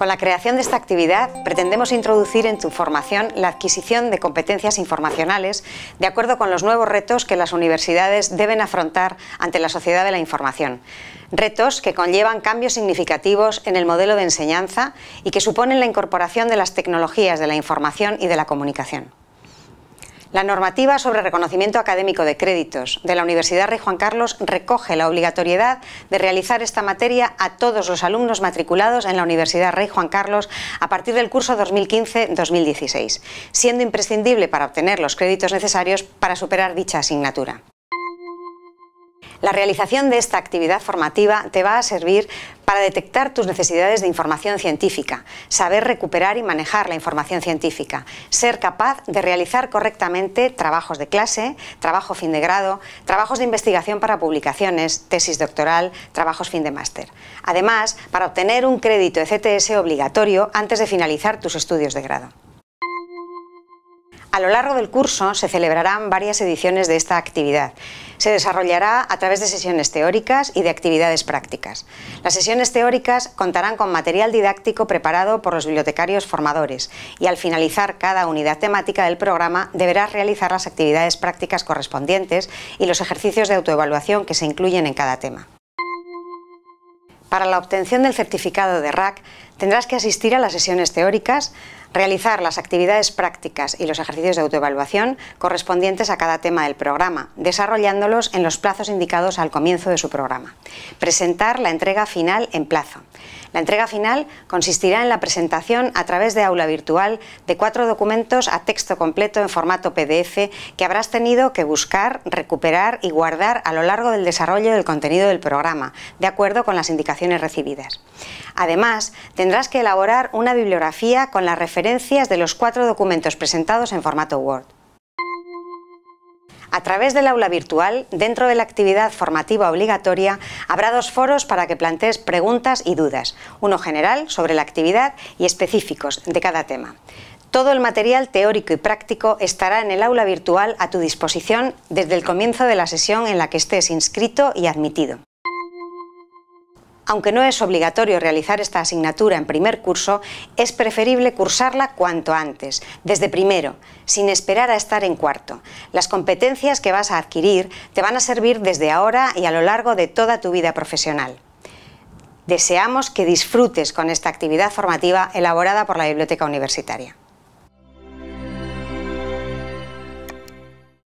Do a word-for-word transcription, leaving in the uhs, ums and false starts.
Con la creación de esta actividad pretendemos introducir en tu formación la adquisición de competencias informacionales de acuerdo con los nuevos retos que las universidades deben afrontar ante la sociedad de la información. Retos que conllevan cambios significativos en el modelo de enseñanza y que suponen la incorporación de las tecnologías de la información y de la comunicación. La normativa sobre reconocimiento académico de créditos de la Universidad Rey Juan Carlos recoge la obligatoriedad de realizar esta materia a todos los alumnos matriculados en la Universidad Rey Juan Carlos a partir del curso dos mil quince dos mil dieciséis, siendo imprescindible para obtener los créditos necesarios para superar dicha asignatura. La realización de esta actividad formativa te va a servir para detectar tus necesidades de información científica, saber recuperar y manejar la información científica, ser capaz de realizar correctamente trabajos de clase, trabajo fin de grado, trabajos de investigación para publicaciones, tesis doctoral, trabajos fin de máster. Además, para obtener un crédito E C T S obligatorio antes de finalizar tus estudios de grado. A lo largo del curso se celebrarán varias ediciones de esta actividad. Se desarrollará a través de sesiones teóricas y de actividades prácticas. Las sesiones teóricas contarán con material didáctico preparado por los bibliotecarios formadores y al finalizar cada unidad temática del programa deberás realizar las actividades prácticas correspondientes y los ejercicios de autoevaluación que se incluyen en cada tema. Para la obtención del certificado de R A C tendrás que asistir a las sesiones teóricas, realizar las actividades prácticas y los ejercicios de autoevaluación correspondientes a cada tema del programa, desarrollándolos en los plazos indicados al comienzo de su programa. Presentar la entrega final en plazo. La entrega final consistirá en la presentación a través de aula virtual de cuatro documentos a texto completo en formato P D F que habrás tenido que buscar, recuperar y guardar a lo largo del desarrollo del contenido del programa, de acuerdo con las indicaciones recibidas. Además, tendrás que elaborar una bibliografía con las referencias de los cuatro documentos presentados en formato Word. A través del aula virtual, dentro de la actividad formativa obligatoria, habrá dos foros para que plantees preguntas y dudas, uno general sobre la actividad y específicos de cada tema. Todo el material teórico y práctico estará en el aula virtual a tu disposición desde el comienzo de la sesión en la que estés inscrito y admitido. Aunque no es obligatorio realizar esta asignatura en primer curso, es preferible cursarla cuanto antes, desde primero, sin esperar a estar en cuarto. Las competencias que vas a adquirir te van a servir desde ahora y a lo largo de toda tu vida profesional. Deseamos que disfrutes con esta actividad formativa elaborada por la Biblioteca Universitaria.